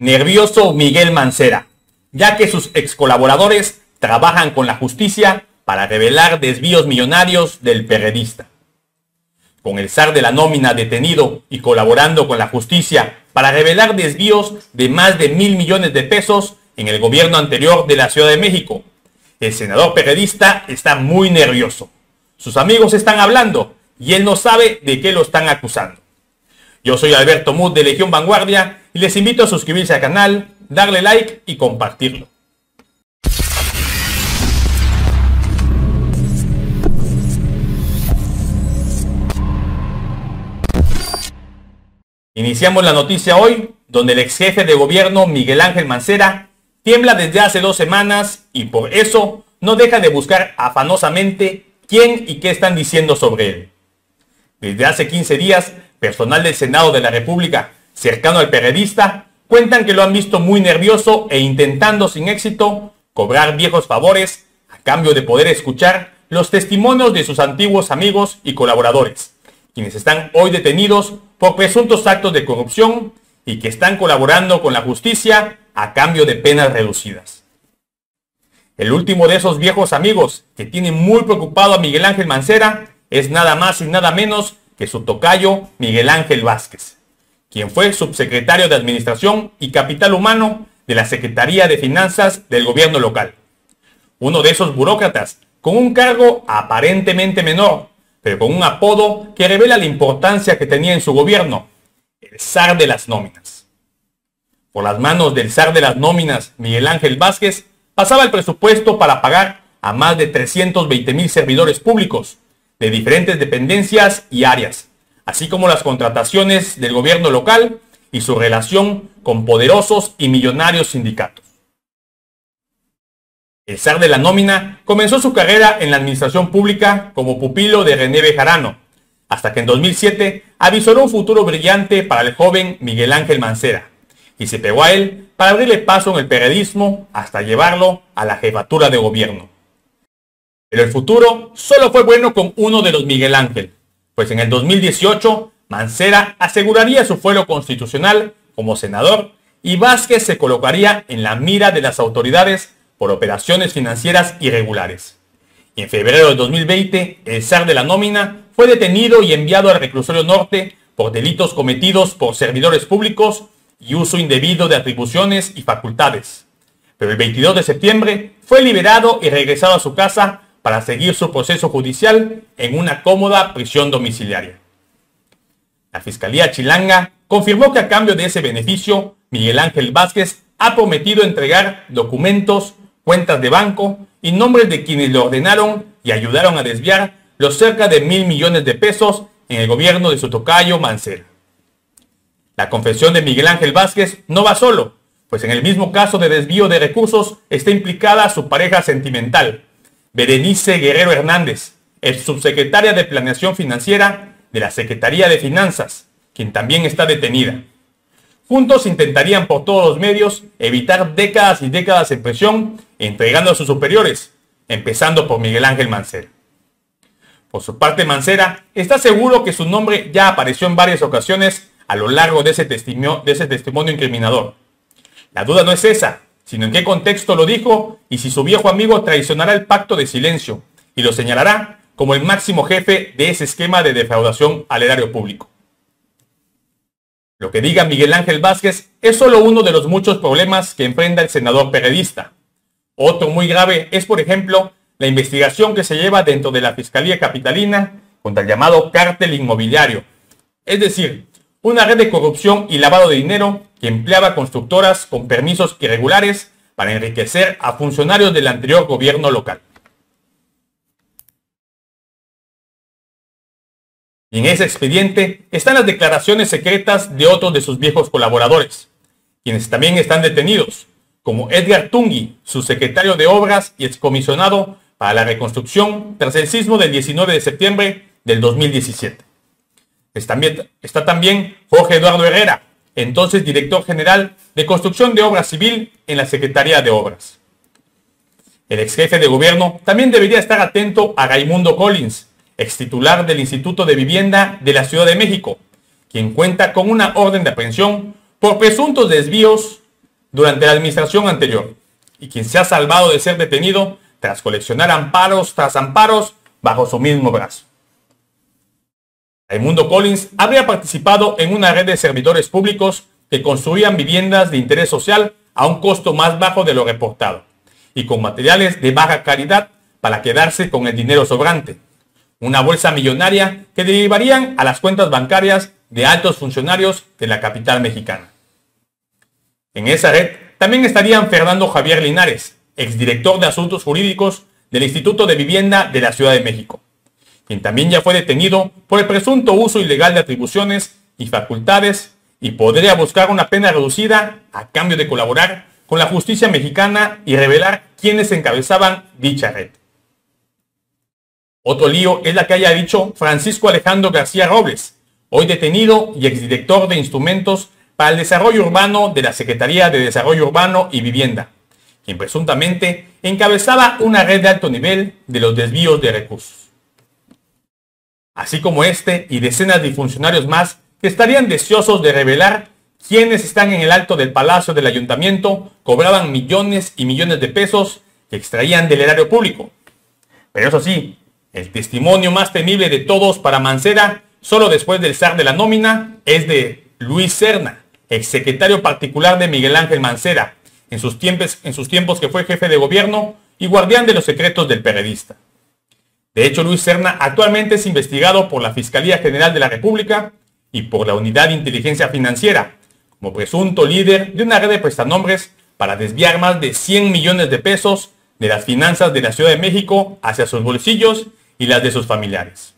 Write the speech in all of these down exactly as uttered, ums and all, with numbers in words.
Nervioso Miguel Mancera, ya que sus ex colaboradores trabajan con la justicia para revelar desvíos millonarios del perredista. Con el zar de la nómina detenido y colaborando con la justicia para revelar desvíos de más de mil millones de pesos en el gobierno anterior de la Ciudad de México, el senador perredista está muy nervioso. Sus amigos están hablando y él no sabe de qué lo están acusando. Yo soy Alberto Muth de Legión Vanguardia y les invito a suscribirse al canal, darle like y compartirlo. Iniciamos la noticia hoy, donde el ex jefe de gobierno Miguel Ángel Mancera tiembla desde hace dos semanas y por eso no deja de buscar afanosamente quién y qué están diciendo sobre él. Desde hace quince días, personal del Senado de la República, cercano al perredista, cuentan que lo han visto muy nervioso e intentando sin éxito cobrar viejos favores a cambio de poder escuchar los testimonios de sus antiguos amigos y colaboradores, quienes están hoy detenidos por presuntos actos de corrupción y que están colaborando con la justicia a cambio de penas reducidas. El último de esos viejos amigos que tiene muy preocupado a Miguel Ángel Mancera es nada más y nada menos que su tocayo Miguel Ángel Vázquez, quien fue subsecretario de Administración y Capital Humano de la Secretaría de Finanzas del gobierno local. Uno de esos burócratas con un cargo aparentemente menor, pero con un apodo que revela la importancia que tenía en su gobierno, el zar de las nóminas. Por las manos del zar de las nóminas, Miguel Ángel Vázquez, pasaba el presupuesto para pagar a más de trescientos veinte mil servidores públicos de diferentes dependencias y áreas, así como las contrataciones del gobierno local y su relación con poderosos y millonarios sindicatos. El zar de la nómina comenzó su carrera en la administración pública como pupilo de René Bejarano, hasta que en dos mil siete avisoró un futuro brillante para el joven Miguel Ángel Mancera, y se pegó a él para abrirle paso en el perredismo hasta llevarlo a la jefatura de gobierno. Pero el futuro solo fue bueno con uno de los Miguel Ángel, pues en el dos mil dieciocho Mancera aseguraría su fuero constitucional como senador y Vázquez se colocaría en la mira de las autoridades por operaciones financieras irregulares. Y en febrero de dos mil veinte, el zar de la nómina fue detenido y enviado al reclusorio norte por delitos cometidos por servidores públicos y uso indebido de atribuciones y facultades. Pero el veintidós de septiembre fue liberado y regresado a su casa para seguir su proceso judicial en una cómoda prisión domiciliaria. La Fiscalía Chilanga confirmó que a cambio de ese beneficio, Miguel Ángel Vázquez ha prometido entregar documentos, cuentas de banco y nombres de quienes le ordenaron y ayudaron a desviar los cerca de mil millones de pesos en el gobierno de su tocayo Mancera. La confesión de Miguel Ángel Vázquez no va solo, pues en el mismo caso de desvío de recursos está implicada su pareja sentimental, Berenice Guerrero Hernández, ex subsecretaria de Planeación Financiera de la Secretaría de Finanzas, quien también está detenida. Juntos intentarían por todos los medios evitar décadas y décadas en prisión, entregando a sus superiores, empezando por Miguel Ángel Mancera. Por su parte, Mancera está seguro que su nombre ya apareció en varias ocasiones a lo largo de ese testimonio, de ese testimonio incriminador. La duda no es esa, sino en qué contexto lo dijo y si su viejo amigo traicionará el pacto de silencio y lo señalará como el máximo jefe de ese esquema de defraudación al erario público. Lo que diga Miguel Ángel Vázquez es solo uno de los muchos problemas que enfrenta el senador perredista. Otro muy grave es, por ejemplo, la investigación que se lleva dentro de la Fiscalía Capitalina contra el llamado cártel inmobiliario, es decir, una red de corrupción y lavado de dinero que empleaba constructoras con permisos irregulares para enriquecer a funcionarios del anterior gobierno local. Y en ese expediente están las declaraciones secretas de otros de sus viejos colaboradores, quienes también están detenidos, como Edgar Tungui, subsecretario de Obras y excomisionado para la reconstrucción tras el sismo del diecinueve de septiembre del dos mil diecisiete. Está también Jorge Eduardo Herrera, entonces director general de Construcción de Obras Civil en la Secretaría de Obras. El ex jefe de gobierno también debería estar atento a Raimundo Collins, ex titular del Instituto de Vivienda de la Ciudad de México, quien cuenta con una orden de aprehensión por presuntos desvíos durante la administración anterior y quien se ha salvado de ser detenido tras coleccionar amparos tras amparos bajo su mismo brazo. Raimundo Collins habría participado en una red de servidores públicos que construían viviendas de interés social a un costo más bajo de lo reportado y con materiales de baja calidad para quedarse con el dinero sobrante, una bolsa millonaria que derivarían a las cuentas bancarias de altos funcionarios de la capital mexicana. En esa red también estarían Fernando Javier Linares, exdirector de Asuntos Jurídicos del Instituto de Vivienda de la Ciudad de México, quien también ya fue detenido por el presunto uso ilegal de atribuciones y facultades y podría buscar una pena reducida a cambio de colaborar con la justicia mexicana y revelar quiénes encabezaban dicha red. Otro lío es la que haya dicho Francisco Alejandro García Robles, hoy detenido y exdirector de Instrumentos para el Desarrollo Urbano de la Secretaría de Desarrollo Urbano y Vivienda, quien presuntamente encabezaba una red de alto nivel de los desvíos de recursos. Así como este y decenas de funcionarios más que estarían deseosos de revelar quienes están en el alto del Palacio del Ayuntamiento cobraban millones y millones de pesos que extraían del erario público. Pero eso sí, el testimonio más temible de todos para Mancera, solo después del zar de la nómina, es de Luis Cerna, exsecretario particular de Miguel Ángel Mancera, en sus tiempos, en sus tiempos que fue jefe de gobierno y guardián de los secretos del perredista. De hecho, Luis Cerna actualmente es investigado por la Fiscalía General de la República y por la Unidad de Inteligencia Financiera, como presunto líder de una red de prestanombres para desviar más de cien millones de pesos de las finanzas de la Ciudad de México hacia sus bolsillos y las de sus familiares.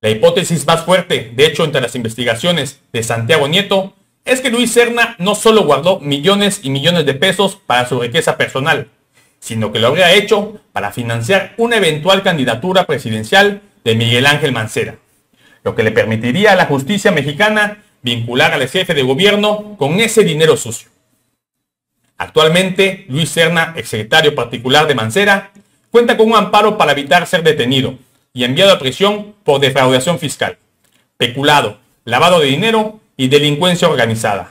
La hipótesis más fuerte, de hecho, entre las investigaciones de Santiago Nieto, es que Luis Cerna no solo guardó millones y millones de pesos para su riqueza personal, sino que lo habría hecho para financiar una eventual candidatura presidencial de Miguel Ángel Mancera, lo que le permitiría a la justicia mexicana vincular al jefe de gobierno con ese dinero sucio. Actualmente, Luis Cerna, exsecretario particular de Mancera, cuenta con un amparo para evitar ser detenido y enviado a prisión por defraudación fiscal, peculado, lavado de dinero y delincuencia organizada.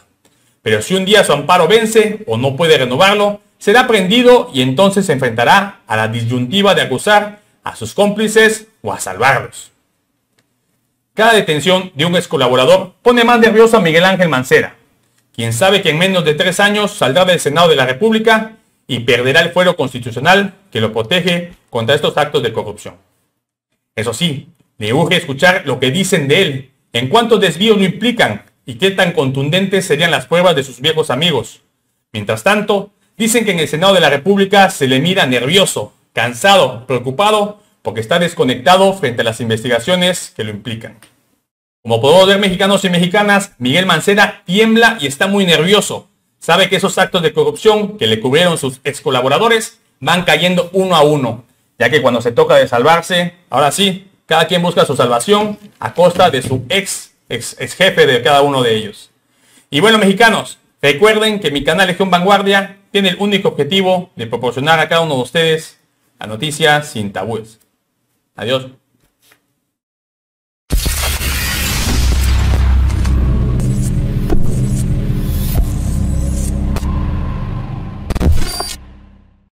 Pero si un día su amparo vence o no puede renovarlo, será prendido y entonces se enfrentará a la disyuntiva de acusar a sus cómplices o a salvarlos. Cada detención de un ex colaborador pone más nervioso a Miguel Ángel Mancera, quien sabe que en menos de tres años saldrá del Senado de la República y perderá el fuero constitucional que lo protege contra estos actos de corrupción. Eso sí, le urge escuchar lo que dicen de él, en cuántos desvíos lo implican y qué tan contundentes serían las pruebas de sus viejos amigos. Mientras tanto, dicen que en el Senado de la República se le mira nervioso, cansado, preocupado, porque está desconectado frente a las investigaciones que lo implican. Como podemos ver, mexicanos y mexicanas, Miguel Mancera tiembla y está muy nervioso. Sabe que esos actos de corrupción que le cubrieron sus ex colaboradores van cayendo uno a uno, ya que cuando se toca de salvarse, ahora sí, cada quien busca su salvación a costa de su ex, ex, ex jefe de cada uno de ellos. Y bueno, mexicanos, recuerden que mi canal Legión Vanguardia tiene el único objetivo de proporcionar a cada uno de ustedes la noticia sin tabúes. Adiós.